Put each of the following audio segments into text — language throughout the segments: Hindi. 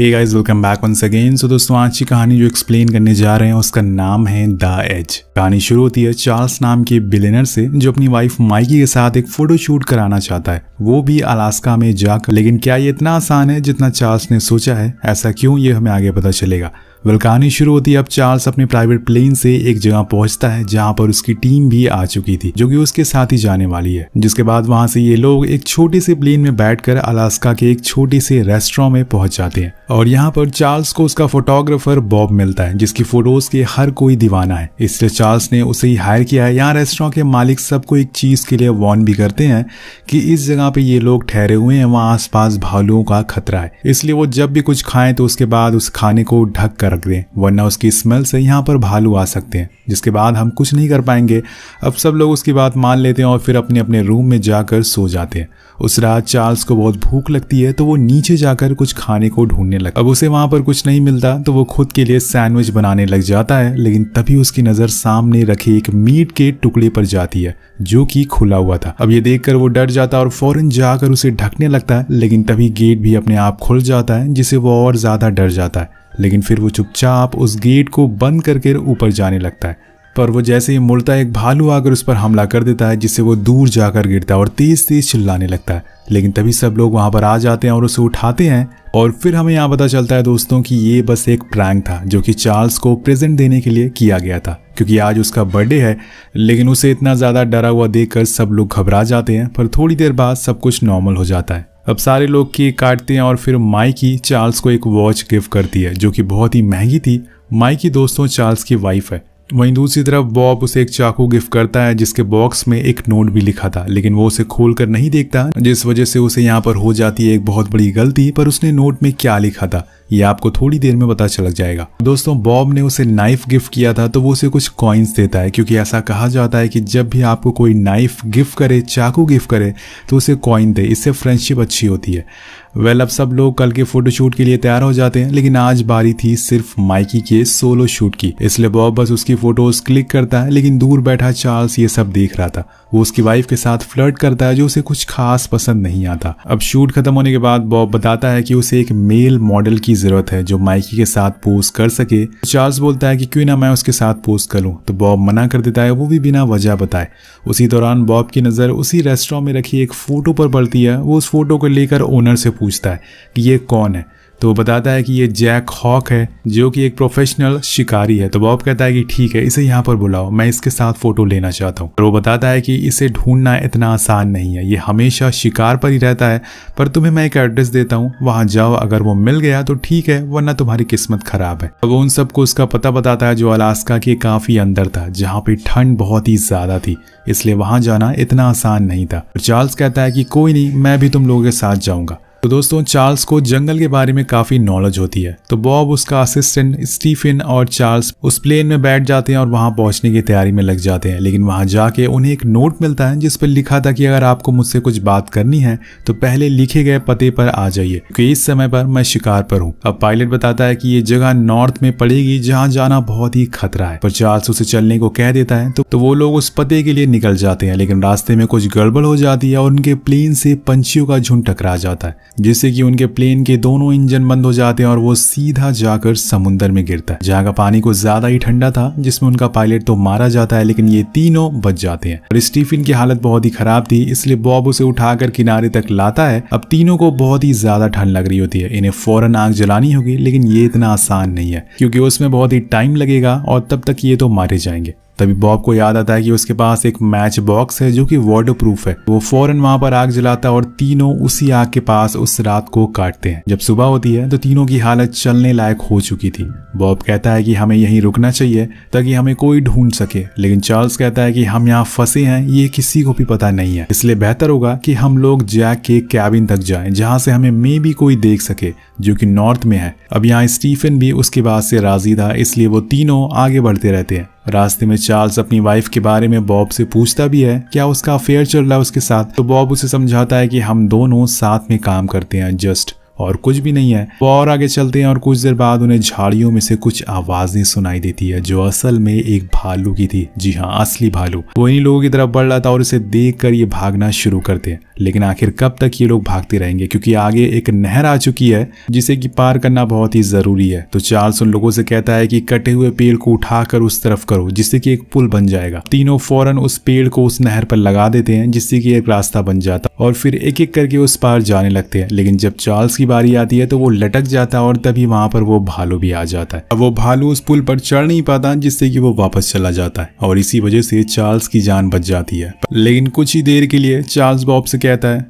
हे guys welcome back once again. So दोस्तों आज की कहानी जो एक्सप्लेन करने जा रहे हैं उसका नाम है द एज। कहानी शुरू होती है चार्ल्स नाम के बिलियनर से जो अपनी वाइफ माइकी के साथ एक फोटो शूट कराना चाहता है, वो भी अलास्का में जाकर। लेकिन क्या ये इतना आसान है जितना चार्ल्स ने सोचा है? ऐसा क्यों, ये हमें आगे पता चलेगा। वेल कहानी शुरू होती है अब चार्ल्स अपने प्राइवेट प्लेन से एक जगह पहुंचता है जहां पर उसकी टीम भी आ चुकी थी जो कि उसके साथ ही जाने वाली है, जिसके बाद वहां से ये लोग एक छोटे से प्लेन में बैठकर अलास्का के एक छोटे से रेस्टोरेंट में पहुंच जाते हैं और यहां पर चार्ल्स को उसका फोटोग्राफर बॉब मिलता है जिसकी फोटोज के हर कोई दीवाना है, इसलिए चार्ल्स ने उसे ही हायर किया है। यहाँ रेस्टोरेंट के मालिक सबको एक चीज के लिए वार्न भी करते हैं कि इस जगह पे ये लोग ठहरे हुए हैं, वहाँ आस पास भालुओं का खतरा है, इसलिए वो जब भी कुछ खाएं तो उसके बाद उस खाने को ढक कर रख दें वरना उसकी स्मेल से यहाँ पर भालू आ सकते हैं, जिसके बाद हम कुछ नहीं कर पाएंगे। अब सब लोग उसकी बात मान लेते हैं और फिर अपने अपने रूम में जाकर सो जाते हैं। उस रात चार्ल्स को बहुत भूख लगती है तो वो नीचे जाकर कुछ खाने को ढूंढने लगता है। अब उसे वहां पर कुछ नहीं मिलता तो वो खुद के लिए सैंडविच बनाने लग जाता है, लेकिन तभी उसकी नजर सामने रखे एक मीट के टुकड़े पर जाती है जो कि खुला हुआ था। अब ये देखकर वो डर जाता है और फौरन जाकर उसे ढकने लगता है, लेकिन तभी गेट भी अपने आप खुल जाता है जिससे वो और ज्यादा डर जाता है। लेकिन फिर वो चुपचाप उस गेट को बंद करके ऊपर जाने लगता है, पर वो जैसे ही मुड़ता है एक भालू आकर उस पर हमला कर देता है जिससे वो दूर जाकर गिरता है और तेज तेज चिल्लाने लगता है। लेकिन तभी सब लोग वहां पर आ जाते हैं और उसे उठाते हैं और फिर हमें यहाँ पता चलता है दोस्तों कि ये बस एक प्रैंक था जो कि चार्ल्स को प्रेजेंट देने के लिए किया गया था क्योंकि आज उसका बर्थडे है। लेकिन उसे इतना ज्यादा डरा हुआ देखकर सब लोग घबरा जाते हैं, पर थोड़ी देर बाद सब कुछ नॉर्मल हो जाता है। अब सारे लोग केक काटते हैं और फिर माइकी चार्ल्स को एक वॉच गिफ्ट करती है जो कि बहुत ही महंगी थी। माइकी दोस्तों चार्ल्स की वाइफ है। वहीं दूसरी तरफ बॉब उसे एक चाकू गिफ्ट करता है जिसके बॉक्स में एक नोट भी लिखा था, लेकिन वो उसे खोलकर नहीं देखता जिस वजह से उसे यहाँ पर हो जाती है एक बहुत बड़ी गलती। पर उसने नोट में क्या लिखा था ये आपको थोड़ी देर में पता चल जाएगा। दोस्तों बॉब ने उसे नाइफ गिफ्ट किया था तो वो उसे कुछ कॉइन्स देता है क्योंकि ऐसा कहा जाता है कि जब भी आपको कोई नाइफ गिफ्ट करे, चाकू गिफ्ट करे तो उसे कॉइन दे, इससे फ्रेंडशिप अच्छी होती है। वेल अब सब लोग कल के फोटोशूट के लिए तैयार हो जाते हैं, लेकिन आज बारी थी सिर्फ माइकी के सोलो शूट की, इसलिए बॉब बस उसकी फोटोज क्लिक करता है। लेकिन दूर बैठा चार्ल्स ये सब देख रहा था। वो उसकी वाइफ के साथ फ्लर्ट करता है जो उसे कुछ खास पसंद नहीं आता। अब शूट खत्म होने के बाद बॉब बताता है कि उसे एक मेल मॉडल की जरूरत है जो माइकी के साथ पोस्ट कर सके। चार्ल्स बोलता है कि क्यों ना मैं उसके साथ पोस्ट कर लूं, तो बॉब मना कर देता है, वो भी बिना वजह बताए। उसी दौरान बॉब की नजर उसी रेस्टोरेंट में रखी एक फोटो पर पड़ती है। वो उस फोटो को लेकर ओनर से पूछता है कि ये कौन है, तो वो बताता है कि ये जैक हॉक है जो कि एक प्रोफेशनल शिकारी है। तो बॉब कहता है कि ठीक है इसे यहाँ पर बुलाओ, मैं इसके साथ फोटो लेना चाहता हूँ। तो वो बताता है कि इसे ढूंढना इतना आसान नहीं है, ये हमेशा शिकार पर ही रहता है, पर तुम्हें मैं एक एड्रेस देता हूँ, वहाँ जाओ, अगर वो मिल गया तो ठीक है वरना तुम्हारी किस्मत खराब है। तो वो उन सबको उसका पता बताता है जो अलास्का के काफी अंदर था जहाँ पे ठंड बहुत ही ज्यादा थी, इसलिए वहाँ जाना इतना आसान नहीं था। चार्ल्स कहता है कि कोई नहीं मैं भी तुम लोगों के साथ जाऊँगा। तो दोस्तों चार्ल्स को जंगल के बारे में काफी नॉलेज होती है, तो बॉब उसका असिस्टेंट स्टीफन और चार्ल्स उस प्लेन में बैठ जाते हैं और वहां पहुंचने की तैयारी में लग जाते हैं। लेकिन वहां जाके उन्हें एक नोट मिलता है जिस पर लिखा था कि अगर आपको मुझसे कुछ बात करनी है तो पहले लिखे गए पते पर आ जाइए क्योंकि इस समय पर मैं शिकार पर हूँ। अब पायलट बताता है कि ये जगह नॉर्थ में पड़ेगी जहाँ जाना बहुत ही खतरा है, पर चार्ल्स उसे चलने को कह देता है। तो वो लोग उस पते के लिए निकल जाते हैं, लेकिन रास्ते में कुछ गड़बड़ हो जाती है और उनके प्लेन से पंछियों का झुंड टकरा जाता है जिससे कि उनके प्लेन के दोनों इंजन बंद हो जाते हैं और वो सीधा जाकर समुद्र में गिरता है जहाँ का पानी को ज्यादा ही ठंडा था, जिसमें उनका पायलट तो मारा जाता है लेकिन ये तीनों बच जाते हैं। और स्टीफन की हालत बहुत ही खराब थी, इसलिए बॉब उसे उठाकर किनारे तक लाता है। अब तीनों को बहुत ही ज्यादा ठंड लग रही होती है, इन्हें फौरन आग जलानी होगी, लेकिन ये इतना आसान नहीं है क्योंकि उसमें बहुत ही टाइम लगेगा और तब तक ये तो मारे जाएंगे। तभी बॉब को याद आता है कि उसके पास एक मैच बॉक्स है जो कि वाटरप्रूफ है। वो फौरन वहां पर आग जलाता है और तीनों उसी आग के पास उस रात को काटते हैं। जब सुबह होती है तो तीनों की हालत चलने लायक हो चुकी थी। बॉब कहता है कि हमें यहीं रुकना चाहिए ताकि हमें कोई ढूंढ सके, लेकिन चार्ल्स कहता है कि हम यहाँ फंसे हैं, ये किसी को भी पता नहीं है, इसलिए बेहतर होगा कि हम लोग जैक के कैबिन तक जाएं जहाँ से हमें मे भी कोई देख सके जो कि नॉर्थ में है। अब यहाँ स्टीफन भी उसके बात से राजी था, इसलिए वो तीनों आगे बढ़ते रहते हैं। रास्ते में चार्ल्स अपनी वाइफ के बारे में बॉब से पूछता भी है क्या उसका अफेयर चल रहा है उसके साथ, तो बॉब उसे समझाता है कि हम दोनों साथ में काम करते हैं जस्ट और कुछ भी नहीं है। वो और आगे चलते हैं और कुछ देर बाद उन्हें झाड़ियों में से कुछ आवाजें सुनाई देती है जो असल में एक भालू की थी। जी हाँ, असली भालू। वो इन्हीं लोगों की तरफ बढ़ रहा था और उसे देख कर ये भागना शुरू करते हैं, लेकिन आखिर कब तक ये लोग भागते रहेंगे, क्योंकि आगे एक नहर आ चुकी है जिसे कि पार करना बहुत ही ज़रूरी है। तो चार्ल्स उन लोगों से कहता है कि कटे हुए पेड़ को उठाकर उस तरफ करो जिससे कि एक पुल बन जाएगा। तीनों फौरन उस पेड़ को उस नहर पर लगा देते हैं जिससे कि एक रास्ता बन जाता और फिर एक एक करके उस पार जाने लगते हैं। लेकिन जब चार्ल्स की बारी आती है तो वो लटक जाता है और तभी वहाँ पर वो भालू भी आ जाता है। अब वो भालू उस पुल पर चढ़ नहीं पाता जिससे कि वो वापस चला जाता है और इसी वजह से चार्ल्स की जान बच जाती है। लेकिन कुछ ही देर के लिए चार्ल्स बॉब से कहता है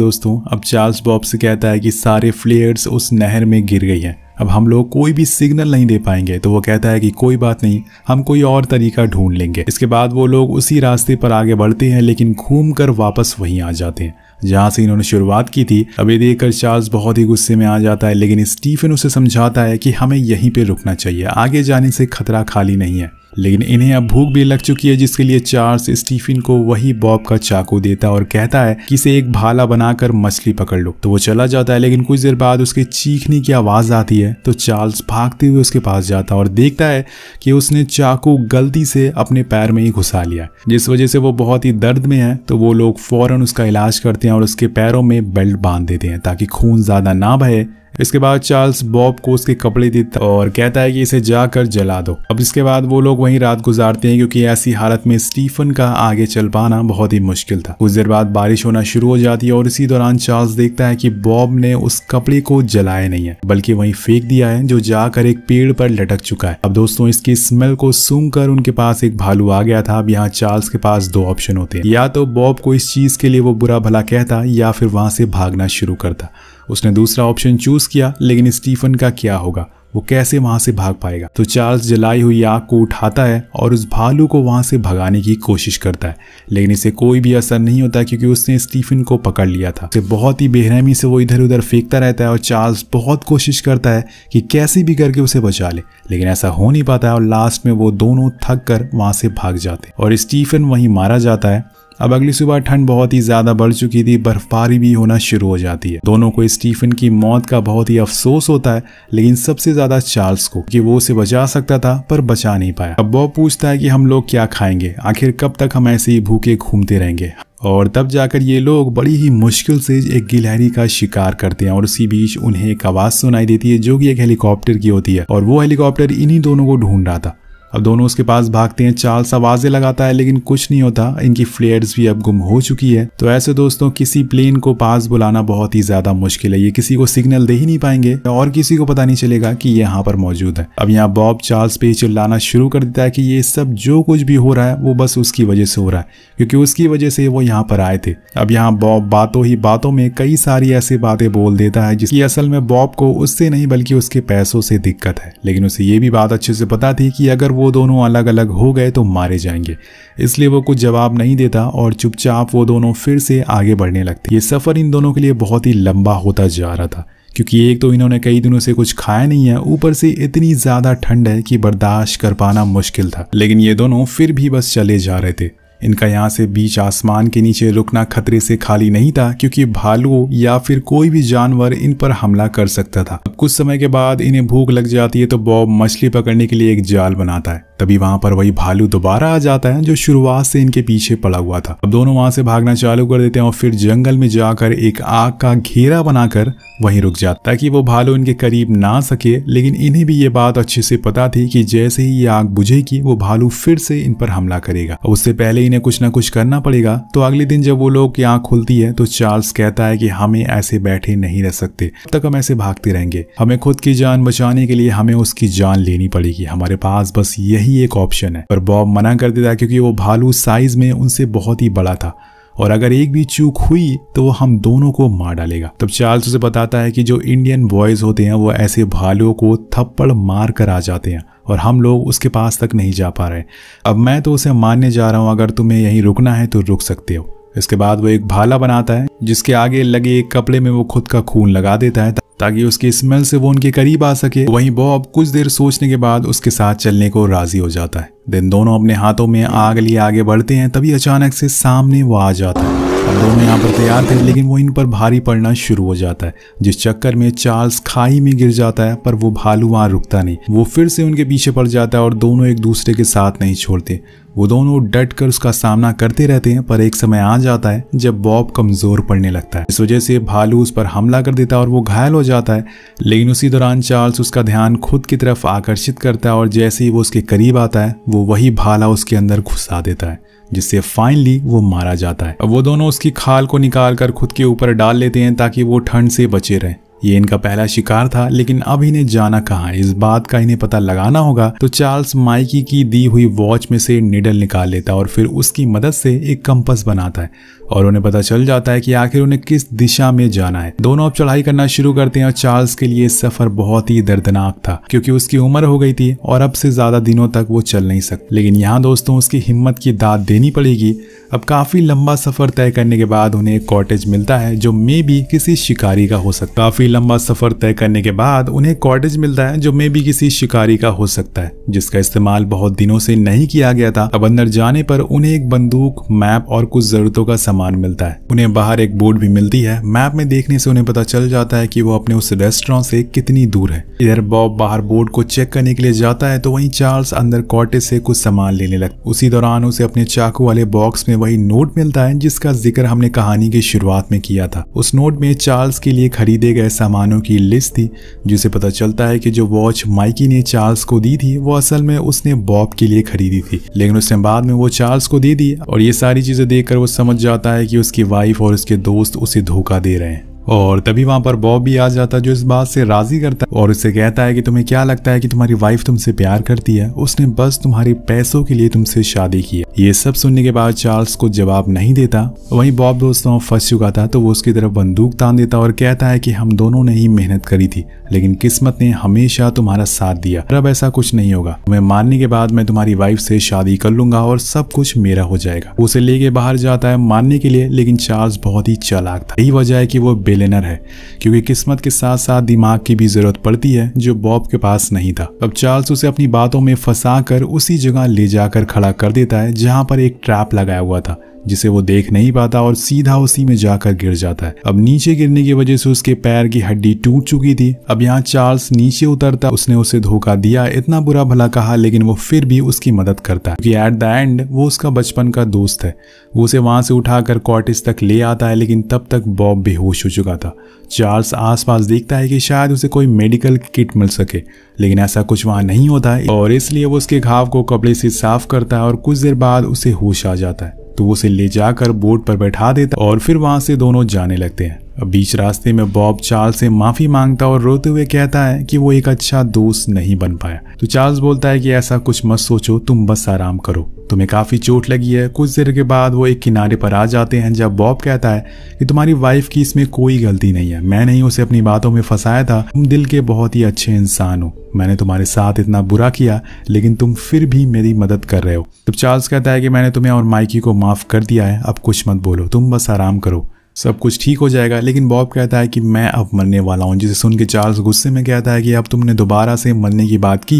दोस्तों, अब चार्ल्स बॉब से कहता है कि सारे फ्लेयर्स उस नहर में गिर गई हैं, अब हम लोग कोई भी सिग्नल नहीं दे पाएंगे। तो वो कहता है कि कोई बात नहीं, हम कोई और तरीका ढूंढ लेंगे। इसके बाद वो लोग उसी रास्ते पर आगे बढ़ते हैं लेकिन घूम कर वापस वहीं आ जाते हैं जहाँ से इन्होंने शुरुआत की थी। अब ये देखकर चार्ल्स बहुत ही गुस्से में आ जाता है लेकिन स्टीफन उसे समझाता है कि हमें यहीं पर रुकना चाहिए, आगे जाने से खतरा खाली नहीं है। लेकिन इन्हें अब भूख भी लग चुकी है जिसके लिए चार्ल्स स्टीफन को वही बॉब का चाकू देता है और कहता है कि इसे एक भाला बनाकर मछली पकड़ लो। तो वो चला जाता है लेकिन कुछ देर बाद उसके चीखने की आवाज़ आती है तो चार्ल्स भागते हुए उसके पास जाता है और देखता है कि उसने चाकू गलती से अपने पैर में ही घुसा लिया जिस वजह से वो बहुत ही दर्द में है। तो वो लोग फौरन उसका इलाज करते हैं और उसके पैरों में बेल्ट बांध देते हैं ताकि खून ज़्यादा ना बहे। इसके बाद चार्ल्स बॉब को उसके कपड़े देता और कहता है कि इसे जाकर जला दो। अब इसके बाद वो लोग वहीं रात गुजारते हैं क्योंकि ऐसी हालत में स्टीफन का आगे चल पाना बहुत ही मुश्किल था। कुछ देर बाद बारिश होना शुरू हो जाती है और इसी दौरान चार्ल्स देखता है कि बॉब ने उस कपड़े को जलाया नहीं है बल्कि वहीं फेंक दिया है जो जाकर एक पेड़ पर लटक चुका है। अब दोस्तों, इसकी स्मेल को सूंघ कर उनके पास एक भालू आ गया था। अब यहाँ चार्ल्स के पास दो ऑप्शन होते हैं, या तो बॉब को इस चीज के लिए वो बुरा भला कहता या फिर वहां से भागना शुरू करता। उसने दूसरा ऑप्शन चूज किया लेकिन स्टीफन का क्या होगा, वो कैसे वहां से भाग पाएगा। तो चार्ल्स जलाई हुई आग को उठाता है और उस भालू को वहां से भगाने की कोशिश करता है लेकिन इसे कोई भी असर नहीं होता क्योंकि उसने स्टीफन को पकड़ लिया था। उसे बहुत ही बेरहमी से वो इधर उधर फेंकता रहता है और चार्ल्स बहुत कोशिश करता है कि कैसे भी करके उसे बचा ले लेकिन ऐसा हो नहीं पाता है और लास्ट में वो दोनों थक कर वहां से भाग जाते और स्टीफन वहीं मारा जाता है। अब अगली सुबह ठंड बहुत ही ज़्यादा बढ़ चुकी थी, बर्फबारी भी होना शुरू हो जाती है। दोनों को स्टीफन की मौत का बहुत ही अफसोस होता है लेकिन सबसे ज़्यादा चार्ल्स को, कि वो उसे बचा सकता था पर बचा नहीं पाया। अब बॉब पूछता है कि हम लोग क्या खाएंगे, आखिर कब तक हम ऐसे ही भूखे घूमते रहेंगे। और तब जाकर ये लोग बड़ी ही मुश्किल से एक गिलहरी का शिकार करते हैं और उसी बीच उन्हें एक आवाज़ सुनाई देती है जो कि एक हेलीकॉप्टर की होती है और वो हेलीकॉप्टर इन्हीं दोनों को ढूंढ रहा था। अब दोनों उसके पास भागते हैं, चार्ल्स आवाज़ें लगाता है लेकिन कुछ नहीं होता, इनकी फ्लेयर्स भी अब गुम हो चुकी है। तो ऐसे दोस्तों, किसी प्लेन को पास बुलाना बहुत ही ज़्यादा मुश्किल है, ये किसी को सिग्नल दे ही नहीं पाएंगे और किसी को पता नहीं चलेगा कि ये यहाँ पर मौजूद है। अब यहाँ बॉब चार्ल्स पे चिल्लाना शुरू कर देता है कि ये सब जो कुछ भी हो रहा है वो बस उसकी वजह से हो रहा है क्योंकि उसकी वजह से वो यहाँ पर आए थे। अब यहाँ बॉब बातों ही बातों में कई सारी ऐसी बातें बोल देता है जिसकी असल में बॉब को उससे नहीं बल्कि उसके पैसों से दिक्कत है। लेकिन उसे ये भी बात अच्छे से पता थी कि अगर वो दोनों अलग अलग हो गए तो मारे जाएंगे, इसलिए वो कुछ जवाब नहीं देता और चुपचाप वो दोनों फिर से आगे बढ़ने लगते। ये सफ़र इन दोनों के लिए बहुत ही लंबा होता जा रहा था क्योंकि एक तो इन्होंने कई दिनों से कुछ खाया नहीं है, ऊपर से इतनी ज़्यादा ठंड है कि बर्दाश्त कर पाना मुश्किल था। लेकिन ये दोनों फिर भी बस चले जा रहे थे, इनका यहाँ से बीच आसमान के नीचे रुकना खतरे से खाली नहीं था क्योंकि भालू या फिर कोई भी जानवर इन पर हमला कर सकता था। कुछ समय के बाद इन्हें भूख लग जाती है तो बॉब मछली पकड़ने के लिए एक जाल बनाता है, तभी वहाँ पर वही भालू दोबारा आ जाता है जो शुरुआत से इनके पीछे पड़ा हुआ था। अब दोनों वहाँ से भागना चालू कर देते हैं और फिर जंगल में जाकर एक आग का घेरा बनाकर वहीं रुक जाता ताकि वो भालू इनके करीब ना सके। लेकिन इन्हें भी ये बात अच्छे से पता थी कि जैसे ही ये आग बुझेगी वो भालू फिर से इन पर हमला करेगा, उससे पहले इन्हें कुछ ना कुछ करना पड़ेगा। तो अगले दिन जब वो लोग की आँख खुलती है तो चार्ल्स कहता है कि हमें ऐसे बैठे नहीं रह सकते, तब तक हम ऐसे भागते रहेंगे, हमें खुद की जान बचाने के लिए हमें उसकी जान लेनी पड़ेगी, हमारे पास बस यही एक ऑप्शन है। पर बॉब मना कर देता है क्योंकि वो भालू साइज में उनसे बहुत ही बड़ा था और अगर एक भी चूक हुई तो वो हम दोनों को मार डालेगा। तब चार्ल्स उसे बताता है कि जो इंडियन बॉयज होते हैं वो ऐसे भालुओं को थप्पड़ मार कर आ जाते हैं और हम लोग उसके पास तक नहीं जा पा रहे। अब मैं तो उसे मारने जा रहा हूँ, अगर तुम्हें यहीं रुकना है तो रुक सकते हो। इसके बाद वो एक भाला बनाता है जिसके आगे लगे एक कपड़े में वो खुद का खून लगा देता है ताकि उसकी स्मेल से वो उनके करीब आ सके। वहीं बॉब कुछ देर सोचने के बाद उसके साथ चलने को राजी हो जाता है। दिन दोनों अपने हाथों में आग लिए आगे बढ़ते हैं, तभी अचानक से सामने वो आ जाता है। अब दोनों यहाँ पर तैयार थे लेकिन वो इन पर भारी पड़ना शुरू हो जाता है जिस चक्कर में चार्ल्स खाई में गिर जाता है, पर वो भालू वहाँ रुकता नहीं, वो फिर से उनके पीछे पड़ जाता है और दोनों एक दूसरे के साथ नहीं छोड़ते। वो दोनों डट कर उसका सामना करते रहते हैं, पर एक समय आ जाता है जब बॉब कमजोर पड़ने लगता है। इस वजह से भालू उस पर हमला कर देता है और वो घायल हो जाता है। लेकिन उसी दौरान चार्ल्स उसका ध्यान खुद की तरफ आकर्षित करता है और जैसे ही वो उसके करीब आता है वो वही भाला उसके अंदर घुसा देता है, जिससे फाइनली वो मारा जाता है। अब वो दोनों उसकी खाल को निकालकर खुद के ऊपर डाल लेते हैं ताकि वो ठंड से बचे रहें। ये इनका पहला शिकार था, लेकिन अब इन्हें जाना कहाँ, इस बात का इन्हें पता लगाना होगा। तो चार्ल्स माइकी की दी हुई वॉच में से निडल निकाल लेता है और फिर उसकी मदद से एक कंपास बनाता है और उन्हें पता चल जाता है कि आखिर उन्हें किस दिशा में जाना है। दोनों अब चढ़ाई करना शुरू करते हैं और चार्ल्स के लिए सफर बहुत ही दर्दनाक था, क्योंकि उसकी उम्र हो गई थी और अब से ज्यादा दिनों तक वो चल नहीं सकता। लेकिन यहाँ दोस्तों उसकी हिम्मत की दाद देनी पड़ेगी। अब काफी लंबा सफर तय करने के बाद उन्हें एक कॉटेज मिलता है जो मे बी किसी शिकारी का हो सकता है। लंबा सफर तय करने के बाद उन्हें कॉटेज मिलता है जो मे बी किसी शिकारी का हो सकता है, जिसका इस्तेमाल बहुत दिनों से नहीं किया गया था। अब अंदर जाने पर उन्हें एक बंदूक, मैप और कुछ जरूरतों का सामान मिलता है। उन्हें बाहर एक बोर्ड भी मिलती है। मैप में देखने से उन्हें पता चल जाता है कि वो अपने उस रेस्टोरेंट से कितनी दूर है। इधर बॉब बाहर बोर्ड को चेक करने के लिए जाता है, तो वहीं चार्ल्स अंदर कॉटेज से कुछ सामान लेने लगता। उसी दौरान उसे अपने चाकू वाले बॉक्स में वही नोट मिलता है जिसका जिक्र हमने कहानी की शुरुआत में किया था। उस नोट में चार्ल्स के लिए खरीदे गए सामानों की लिस्ट थी, जिसे पता चलता है कि जो वॉच माइकी ने चार्ल्स को दी थी वो असल में उसने बॉब के लिए खरीदी थी, लेकिन उसने बाद में वो चार्ल्स को दे दी। और ये सारी चीजें देखकर वो समझ जाता है कि उसकी वाइफ और उसके दोस्त उसे धोखा दे रहे हैं। और तभी वहां पर बॉब भी आ जाता है, जो इस बात से राजी करता है और उससे कहता है कि तुम्हें क्या लगता है कि तुम्हारी वाइफ तुमसे प्यार करती है, उसने बस तुम्हारे पैसों के लिए तुमसे शादी की है। ये सब सुनने के बाद चार्ल्स को जवाब नहीं देता। वहीं बॉब दोस्तों फंस चुका था, तो वो उसकी तरफ बंदूक तान देता और कहता है कि हम दोनों ने ही मेहनत करी थी, लेकिन किस्मत ने हमेशा तुम्हारा साथ दिया। अब ऐसा कुछ नहीं होगा, तुम्हें मारने के बाद मैं तुम्हारी वाइफ से शादी कर लूंगा और सब कुछ मेरा हो जाएगा। उसे लेके बाहर जाता है मारने के लिए, लेकिन चार्ल्स बहुत ही चालाक था। यही वजह है कि वो बिलियनर है, क्योंकि किस्मत के साथ साथ दिमाग की भी जरूरत पड़ती है, जो बॉब के पास नहीं था। अब चार्ल्स उसे अपनी बातों में फंसा कर उसी जगह ले जाकर खड़ा कर देता है जहां पर एक ट्रैप लगाया हुआ था, जिसे वो देख नहीं पाता और सीधा उसी में जाकर गिर जाता है। अब नीचे गिरने की वजह से उसके पैर की हड्डी टूट चुकी थी। अब यहाँ चार्ल्स नीचे उतरता, उसने उसे धोखा दिया, इतना बुरा भला कहा, लेकिन वो फिर भी उसकी मदद करता है क्योंकि एट द एंड वो उसका बचपन का दोस्त है। वो उसे वहां से उठाकर कॉटेज तक ले आता है, लेकिन तब तक बॉब बेहोश हो चुका था। चार्ल्स आसपास देखता है कि शायद उसे कोई मेडिकल किट मिल सके, लेकिन ऐसा कुछ वहां नहीं होता है और इसलिए वो उसके घाव को कपड़े से साफ करता है और कुछ देर बाद उसे होश आ जाता है। तो वो उसे ले जाकर बोट पर बैठा देता और फिर वहां से दोनों जाने लगते हैं। अब बीच रास्ते में बॉब चार्ल्स से माफी मांगता और रोते हुए कहता है कि वो एक अच्छा दोस्त नहीं बन पाया। तो चार्ल्स बोलता है कि ऐसा कुछ मत सोचो, तुम बस आराम करो, तुम्हें काफी चोट लगी है। कुछ देर के बाद वो एक किनारे पर आ जाते हैं, जब बॉब कहता है कि तुम्हारी वाइफ की इसमें कोई गलती नहीं है, मैंने ही उसे अपनी बातों में फंसाया था। तुम दिल के बहुत ही अच्छे इंसान हो, मैंने तुम्हारे साथ इतना बुरा किया, लेकिन तुम फिर भी मेरी मदद कर रहे हो। तब चार्ल्स कहता है कि मैंने तुम्हें और माइकी को माफ कर दिया है, अब कुछ मत बोलो, तुम बस आराम करो, सब कुछ ठीक हो जाएगा। लेकिन बॉब कहता है कि मैं अब मरने वाला हूँ, जिसे सुन के चार्ल्स गुस्से में कहता है कि अब तुमने दोबारा से मरने की बात की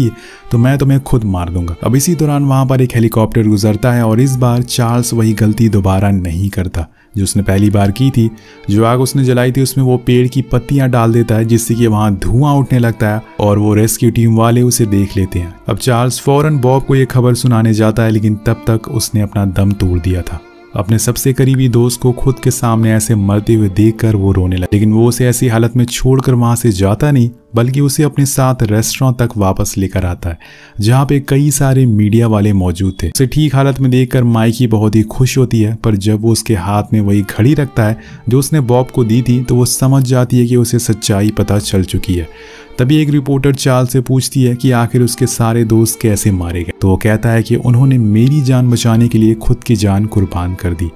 तो मैं तुम्हें खुद मार दूंगा। अब इसी दौरान वहाँ पर एक हेलीकॉप्टर गुजरता है और इस बार चार्ल्स वही गलती दोबारा नहीं करता जो उसने पहली बार की थी। जो आग उसने जलाई थी उसमें वो पेड़ की पत्तियां डाल देता है, जिससे कि वहाँ धुआं उठने लगता है और वो रेस्क्यू टीम वाले उसे देख लेते हैं। अब चार्ल्स फौरन बॉब को ये खबर सुनाने जाता है, लेकिन तब तक उसने अपना दम तोड़ दिया था। अपने सबसे करीबी दोस्त को खुद के सामने ऐसे मरते हुए देखकर वो रोने लगा, लेकिन वो उसे ऐसी हालत में छोड़कर वहां से जाता नहीं, बल्कि उसे अपने साथ रेस्टोरेंट तक वापस लेकर आता है, जहाँ पे कई सारे मीडिया वाले मौजूद थे। उसे ठीक हालत में देखकर माइकी बहुत ही खुश होती है, पर जब वो उसके हाथ में वही घड़ी रखता है जो उसने बॉब को दी थी, तो वो समझ जाती है कि उसे सच्चाई पता चल चुकी है। तभी एक रिपोर्टर चार्ल्स से पूछती है कि आखिर उसके सारे दोस्त कैसे मारे गए, तो वो कहता है कि उन्होंने मेरी जान बचाने के लिए खुद की जान कुर्बान कर दी।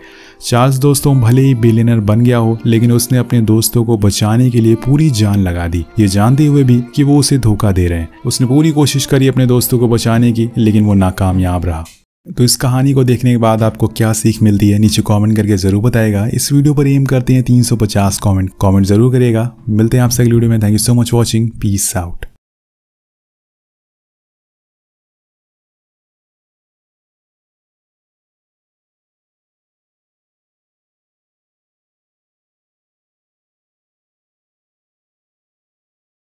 चार्ल्स दोस्तों भले ही बिलियनर बन गया हो, लेकिन उसने अपने दोस्तों को बचाने के लिए पूरी जान लगा दी, ये जानते हुए भी कि वो उसे धोखा दे रहे हैं। उसने पूरी कोशिश करी अपने दोस्तों को बचाने की, लेकिन वो नाकामयाब रहा। तो इस कहानी को देखने के बाद आपको क्या सीख मिलती है नीचे कमेंट करके जरूर बताएगा। इस वीडियो पर एम करते हैं 350 कमेंट जरूर करिएगा। मिलते हैं आपसे अगली वीडियो में। Thank you so much watching. Peace out.